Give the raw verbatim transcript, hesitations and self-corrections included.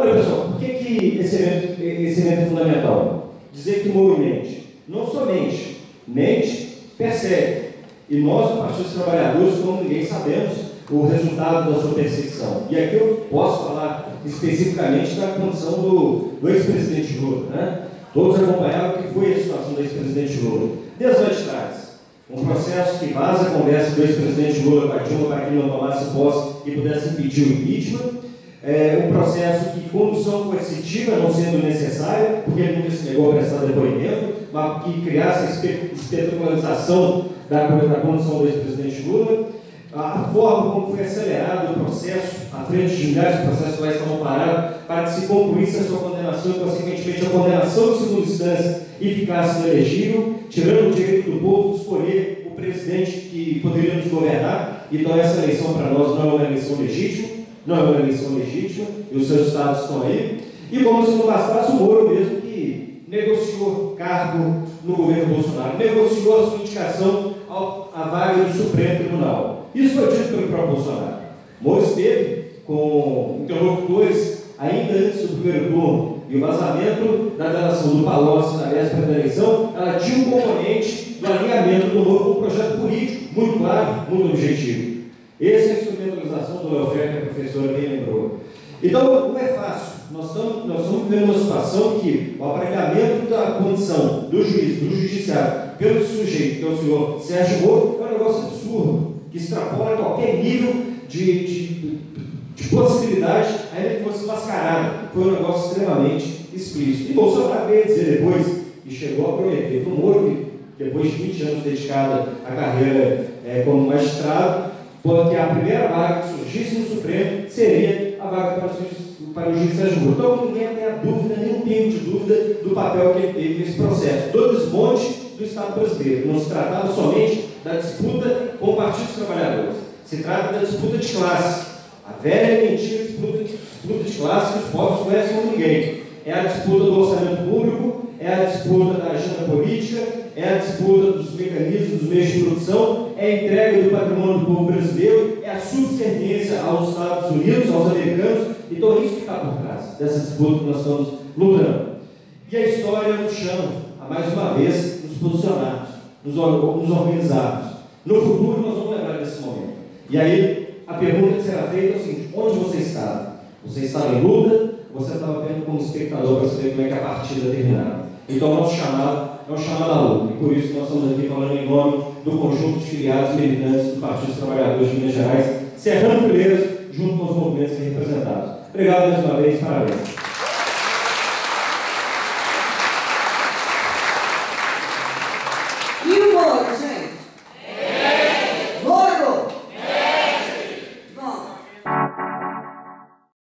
Olha, pessoal, por que, que esse, evento, esse evento é fundamental? Dizer que Moro mente. Não só mente, mente, persegue. E nós, o Partido dos Trabalhadores, como ninguém, sabemos o resultado da sua perseguição. E aqui eu posso falar especificamente da condição do, do ex-presidente Lula, né? Todos acompanharam o que foi a situação do ex-presidente Lula. Desde anos atrás, um processo que vaza a conversa do ex-presidente Lula com a Dilma para que ele não tomasse posse e pudesse impedir o impeachment. É um processo que condução coercitiva não sendo necessária, porque ele nunca se negou a prestar depoimento, mas que criasse a espetacularização da, da condução do ex-presidente Lula. A forma como foi acelerado o processo, à frente de milhares de processos que estavam parados, para que se concluísse a sua condenação e, consequentemente, a condenação de segunda instância e ficasse inelegível, tirando o direito do povo de escolher o presidente que poderia nos governar. Então, essa eleição para nós não é uma eleição legítima, não é uma eleição legítima, e os seus estados estão aí. E como se não bastasse, o Moro mesmo, que negociou cargo no governo Bolsonaro, negociou a sua indicação à vaga do Supremo Tribunal. Isso foi dito pelo próprio Bolsonaro. Moro esteve com interlocutores ainda antes do primeiro turno, e o vazamento da delação do Palocci na véspera da eleição, ela tinha um componente do alinhamento do Moro com um projeto político muito claro, muito objetivo. Essa é a instrumentalização do welfare que a professora bem lembrou. Então, não é fácil. Nós estamos, nós estamos vivendo uma situação que o aparelhamento da condição do juiz, do judiciário, pelo sujeito, que é o senhor Sérgio Moro, é um negócio absurdo, que extrapola qualquer nível de, de, de possibilidade, ainda que fosse mascarada. Foi um negócio extremamente explícito. E Bolsonaro veio dizer depois, e chegou a prometer para o Moro, que depois de vinte anos dedicada à carreira é, como magistrado, que a primeira vaga que surgisse no Supremo seria a vaga para, para o juiz Sérgio Moro. Então ninguém tem a dúvida, nenhum tipo de dúvida do papel que ele teve nesse processo. Todo esse monte do Estado brasileiro, não se tratava somente da disputa com o Partido dos Trabalhadores. Se trata da disputa de classe. A velha e mentira disputa, disputa de classe que os povos conhecem como ninguém. É a disputa do orçamento público, é a disputa da agenda política, é a disputa dos mecanismos, dos meios de produção, é a entrega do patrimônio do povo brasileiro, é a subserviência aos Estados Unidos, aos americanos. Então, isso que está por trás dessa disputa que nós estamos lutando. E a história nos chama a, mais uma vez, nos posicionarmos, nos organizarmos. No futuro nós vamos lembrar desse momento. E aí a pergunta que será feita é o seguinte: onde você estava? Você estava em luta? Você estava vendo como espectador para saber como é que a partida terminava? Então nosso chamado é o chamado à luta. E por isso nós estamos aqui falando em nome do conjunto de filiados militantes do Partido dos Trabalhadores de Minas Gerais, cerrando fileiras junto com os movimentos representados. Obrigado mais uma vez, parabéns.